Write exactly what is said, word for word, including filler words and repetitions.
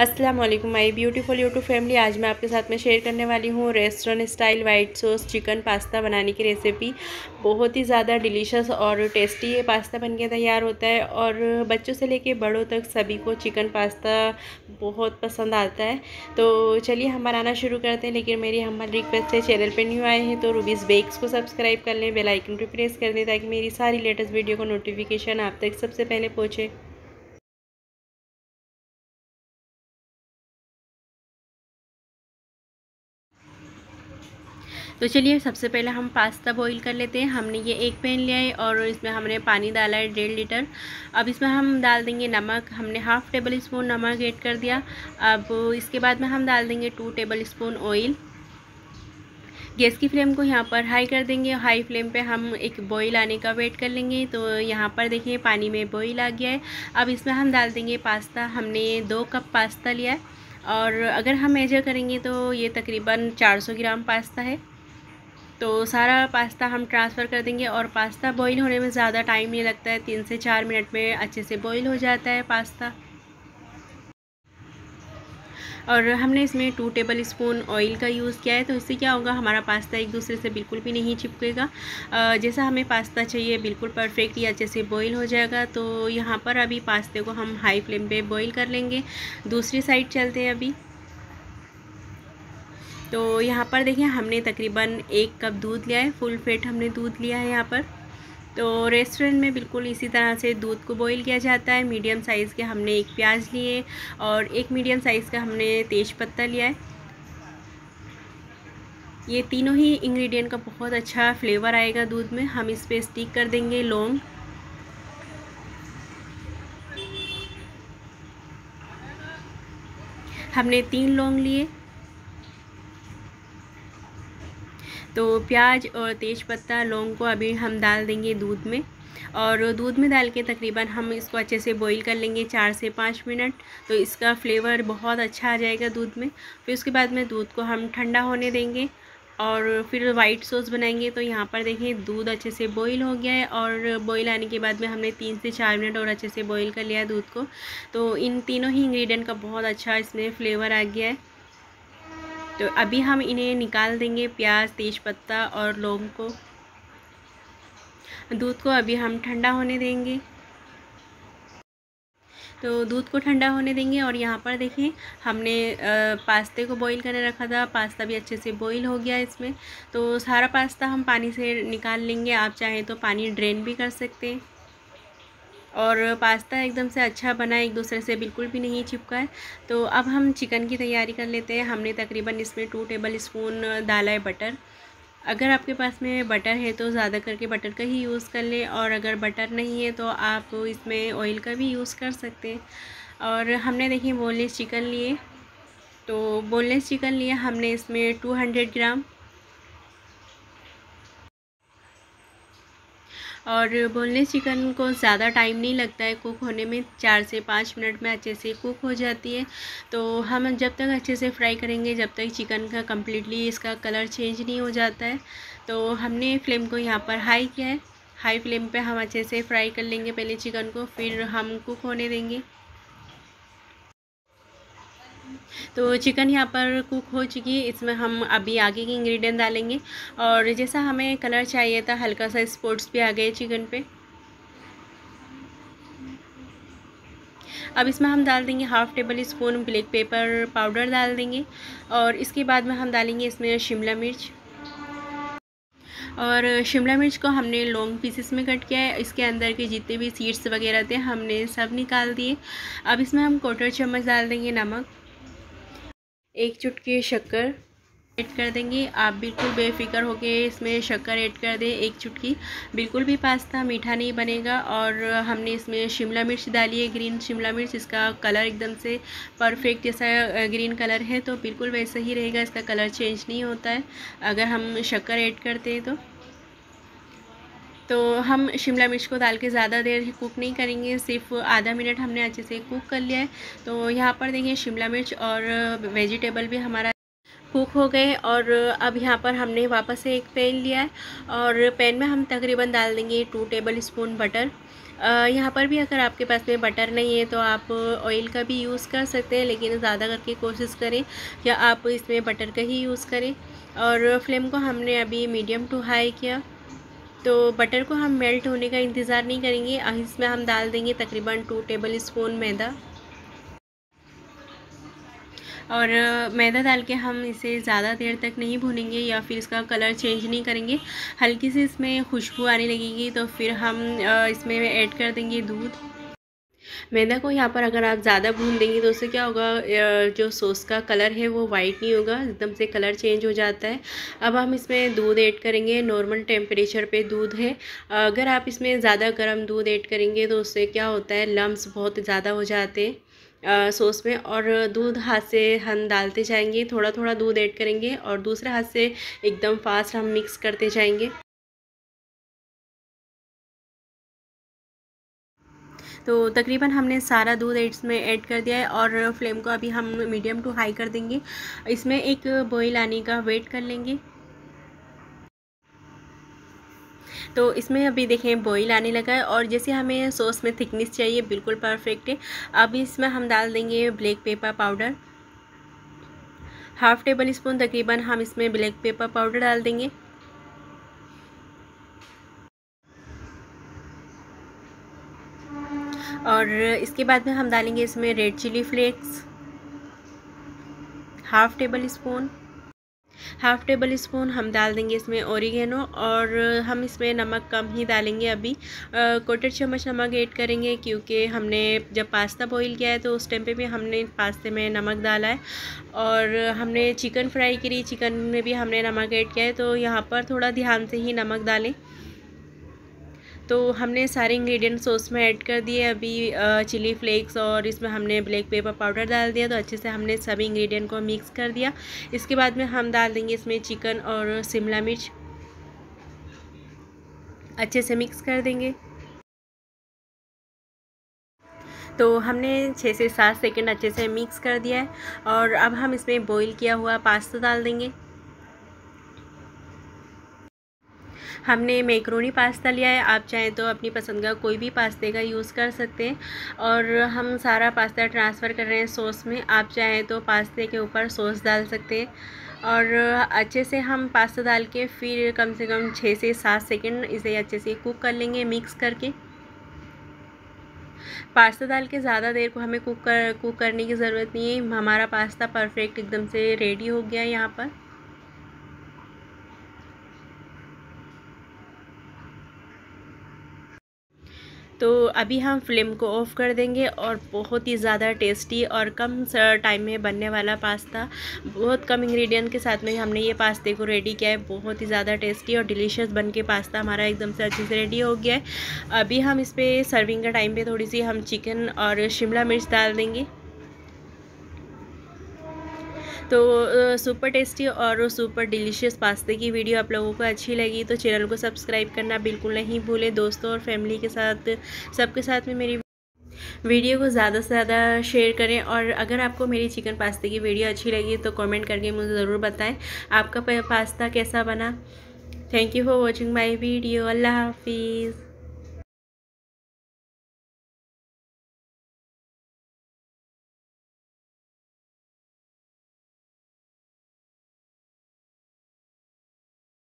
अस्सलाम वालेकुम my beautiful YouTube family. आज मैं आपके साथ में शेयर करने वाली हूँ restaurant style white sauce chicken pasta बनाने की रेसिपी। बहुत ही ज़्यादा डिलीशियस और टेस्टी ये पास्ता बनके तैयार होता है और बच्चों से लेके बड़ों तक सभी को चिकन पास्ता बहुत पसंद आता है। तो चलिए हम बनाना शुरू करते हैं, लेकिन मेरी हमारी रिक्वेस्ट है, चैनल पर न्यू आए हैं तो रूबीज़ बेक्स को सब्सक्राइब कर लें, बेल आइकन पर प्रेस कर दें ताकि मेरी सारी लेटेस्ट वीडियो को नोटिफिकेशन आप तक सबसे पहले पहुँचे। तो चलिए सबसे पहले हम पास्ता बॉईल कर लेते हैं। हमने ये एक पैन लिया है और इसमें हमने पानी डाला है डेढ़ लीटर। अब इसमें हम डाल देंगे नमक, हमने हाफ़ टेबल स्पून नमक ऐड कर दिया। अब इसके बाद में हम डाल देंगे two table spoon oil. Gas की फ्लेम को यहाँ पर हाई कर देंगे। हाई फ्लेम पे हम एक बॉईल आने का वेट कर लेंगे। तो यहाँ पर देखिए पानी में बॉईल आ गया है। अब इसमें हम डाल देंगे पास्ता। हमने दो कप पास्ता लिया है और अगर हम मेजर करेंगे तो ये तकरीबन चार सौ ग्राम पास्ता है। तो सारा पास्ता हम ट्रांसफ़र कर देंगे और पास्ता बॉईल होने में ज़्यादा टाइम नहीं लगता है, तीन से चार मिनट में अच्छे से बॉईल हो जाता है पास्ता। और हमने इसमें टू टेबल स्पून ऑयल का यूज़ किया है, तो इससे क्या होगा, हमारा पास्ता एक दूसरे से बिल्कुल भी नहीं चिपकेगा। जैसा हमें पास्ता चाहिए बिल्कुल परफेक्ट ये अच्छे से बॉईल हो जाएगा। तो यहाँ पर अभी पास्ते को हम हाई फ्लेम पर बॉईल कर लेंगे। दूसरी साइड चलते हैं अभी। तो यहाँ पर देखिए हमने तकरीबन एक कप दूध लिया है, फुल फेट हमने दूध लिया है यहाँ पर। तो रेस्टोरेंट में बिल्कुल इसी तरह से दूध को बॉईल किया जाता है। मीडियम साइज़ के हमने एक प्याज लिए और एक मीडियम साइज़ का हमने तेज पत्ता लिया है। ये तीनों ही इंग्रेडिएंट का बहुत अच्छा फ्लेवर आएगा दूध में। हम इस पर स्टिक कर देंगे लौंग। हमने तीन लौंग लिए। तो प्याज और तेज़पत्ता लौंग को अभी हम डाल देंगे दूध में और दूध में डाल के तकरीबन हम इसको अच्छे से बॉईल कर लेंगे चार से पाँच मिनट। तो इसका फ्लेवर बहुत अच्छा आ जाएगा दूध में। फिर उसके बाद में दूध को हम ठंडा होने देंगे और फिर वाइट सॉस बनाएंगे। तो यहाँ पर देखिए दूध अच्छे से बॉईल हो गया है और बॉईल आने के बाद में हमने तीन से चार मिनट और अच्छे से बॉईल कर लिया दूध को। तो इन तीनों ही इंग्रेडिएंट का बहुत अच्छा इसमें फ्लेवर आ गया है। तो अभी हम इन्हें निकाल देंगे, प्याज, तेज़पत्ता और लौंग को। दूध को अभी हम ठंडा होने देंगे। तो दूध को ठंडा होने देंगे और यहाँ पर देखिए हमने पास्ते को बॉईल करने रखा था, पास्ता भी अच्छे से बॉईल हो गया इसमें। तो सारा पास्ता हम पानी से निकाल लेंगे। आप चाहें तो पानी ड्रेन भी कर सकते हैं। और पास्ता एकदम से अच्छा बना है, एक दूसरे से बिल्कुल भी नहीं चिपका है। तो अब हम चिकन की तैयारी कर लेते हैं। हमने तकरीबन इसमें टू टेबल स्पून डाला है बटर। अगर आपके पास में बटर है तो ज़्यादा करके बटर का ही यूज़ कर लें, और अगर बटर नहीं है तो आप इसमें ऑयल का भी यूज़ कर सकते हैं। और हमने देखिए बोनलेस चिकन लिए। तो बोनलेस चिकन लिए हमने इसमें टू हंड्रेड ग्राम। और बोनलेस चिकन को ज़्यादा टाइम नहीं लगता है कुक होने में, चार से पाँच मिनट में अच्छे से कुक हो जाती है। तो हम जब तक अच्छे से फ्राई करेंगे जब तक चिकन का कम्प्लीटली इसका कलर चेंज नहीं हो जाता है। तो हमने फ्लेम को यहाँ पर हाई किया है। हाई फ्लेम पे हम अच्छे से फ्राई कर लेंगे पहले चिकन को, फिर हम कुक होने देंगे। तो चिकन यहाँ पर कुक हो चुकी है। इसमें हम अभी आगे के इंग्रेडिएंट डालेंगे और जैसा हमें कलर चाहिए था, हल्का सा स्पॉट्स भी आ गए चिकन पे। अब इसमें हम डाल देंगे half table spoon black pepper powder डाल देंगे और इसके बाद में हम डालेंगे इसमें शिमला मिर्च। और शिमला मिर्च को हमने लॉन्ग पीसेस में कट किया है। इसके अंदर के जितने भी सीड्स वगैरह थे हमने सब निकाल दिए। अब इसमें हम क्वार्टर चम्मच डाल देंगे नमक, एक चुटकी शक्कर ऐड कर देंगे। आप बिल्कुल बेफिक्र होके इसमें शक्कर ऐड कर दें एक चुटकी, बिल्कुल भी पास्ता मीठा नहीं बनेगा। और हमने इसमें शिमला मिर्च डाली है, ग्रीन शिमला मिर्च। इसका कलर एकदम से परफेक्ट जैसा ग्रीन कलर है तो बिल्कुल वैसा ही रहेगा, इसका कलर चेंज नहीं होता है अगर हम शक्कर ऐड करते हैं तो। तो हम शिमला मिर्च को डाल के ज़्यादा देर कुक नहीं करेंगे, सिर्फ आधा मिनट हमने अच्छे से कुक कर लिया है। तो यहाँ पर देखिए शिमला मिर्च और वेजिटेबल भी हमारा कुक हो गए। और अब यहाँ पर हमने वापस से एक पैन लिया है और पैन में हम तकरीबन डाल देंगे टू टेबल स्पून बटर। यहाँ पर भी अगर आपके पास में बटर नहीं है तो आप ऑयल का भी यूज़ कर सकते हैं, लेकिन ज़्यादा करके कोशिश करें या आप इसमें बटर का ही यूज़ करें। और फ्लेम को हमने अभी मीडियम टू हाई किया। तो बटर को हम मेल्ट होने का इंतज़ार नहीं करेंगे, इसमें हम डाल देंगे तकरीबन टू टेबल स्पून मैदा, और मैदा डाल के हम इसे ज़्यादा देर तक नहीं भूनेंगे या फिर इसका कलर चेंज नहीं करेंगे। हल्की सी इसमें खुशबू आने लगेगी तो फिर हम इसमें ऐड कर देंगे दूध। मैदा को यहाँ पर अगर आप ज़्यादा भून देंगे तो उससे क्या होगा, जो सॉस का कलर है वो वाइट नहीं होगा, एकदम से कलर चेंज हो जाता है। अब हम इसमें दूध ऐड करेंगे, नॉर्मल टेम्परेचर पे दूध है। अगर आप इसमें ज़्यादा गर्म दूध ऐड करेंगे तो उससे क्या होता है, लम्स बहुत ज़्यादा हो जाते हैं सॉस में। और दूध हाथ से हम डालते जाएंगे, थोड़ा थोड़ा दूध ऐड करेंगे और दूसरे हाथ से एकदम फास्ट हम मिक्स करते जाएंगे। तो तकरीबन हमने सारा दूध इसमें ऐड कर दिया है और फ्लेम को अभी हम मीडियम टू हाई कर देंगे। इसमें एक बॉईल आने का वेट कर लेंगे। तो इसमें अभी देखें बॉईल आने लगा है और जैसे हमें सॉस में थिकनेस चाहिए बिल्कुल परफेक्ट है। अब इसमें हम डाल देंगे black pepper powder, half table spoon तकरीबन हम इसमें ब्लैक पेपर पाउडर डाल देंगे। और इसके बाद में हम डालेंगे इसमें red chilli flakes half table spoon, half table spoon हम डाल देंगे इसमें ओरिगेनो, और हम इसमें नमक कम ही डालेंगे। अभी क्वार्टर चम्मच नमक ऐड करेंगे क्योंकि हमने जब पास्ता बॉईल किया है तो उस टाइम पे भी हमने पास्ते में नमक डाला है। और हमने चिकन फ्राई करी, चिकन में भी हमने नमक ऐड किया है, तो यहाँ पर थोड़ा ध्यान से ही नमक डालें। तो हमने सारे इंग्रेडिएंट सॉस में ऐड कर दिए, अभी चिली फ्लेक्स और इसमें हमने ब्लैक पेपर पाउडर डाल दिया। तो अच्छे से हमने सभी इंग्रेडिएंट को मिक्स कर दिया। इसके बाद में हम डाल देंगे इसमें चिकन और शिमला मिर्च, अच्छे से मिक्स कर देंगे। तो हमने छः से सात सेकंड अच्छे से मिक्स कर दिया है। और अब हम इसमें बॉईल किया हुआ पास्ता डाल देंगे। हमने मैक्रोनी पास्ता लिया है, आप चाहें तो अपनी पसंद का कोई भी पास्ते का यूज़ कर सकते हैं। और हम सारा पास्ता ट्रांसफ़र कर रहे हैं सॉस में, आप चाहें तो पास्ते के ऊपर सॉस डाल सकते हैं। और अच्छे से हम पास्ता डाल के फिर कम से कम छः से सात सेकंड इसे अच्छे से कुक कर लेंगे मिक्स करके। पास्ता डाल के ज़्यादा देर को हमें कुक कर कुक करने की ज़रूरत नहीं है, हमारा पास्ता परफेक्ट एकदम से रेडी हो गया है। यहाँ पर तो अभी हम फ्लेम को ऑफ़ कर देंगे और बहुत ही ज़्यादा टेस्टी और कम टाइम में बनने वाला पास्ता, बहुत कम इंग्रेडिएंट के साथ में हमने ये पास्ते को रेडी किया है। बहुत ही ज़्यादा टेस्टी और डिलीशियस बनके पास्ता हमारा एकदम से अच्छे से रेडी हो गया है। अभी हम इस पर सर्विंग के टाइम पे थोड़ी सी हम चिकन और शिमला मिर्च डाल देंगे। तो सुपर टेस्टी और सुपर डिलीशियस पास्ते की वीडियो आप लोगों को अच्छी लगी तो चैनल को सब्सक्राइब करना बिल्कुल नहीं भूलें। दोस्तों और फैमिली के साथ, सबके साथ में मेरी वीडियो को ज़्यादा से ज़्यादा शेयर करें। और अगर आपको मेरी चिकन पास्ते की वीडियो अच्छी लगी तो कमेंट करके मुझे ज़रूर बताएं आपका पास्ता कैसा बना। Thank you for watching my video. अल्लाह हाफिज़।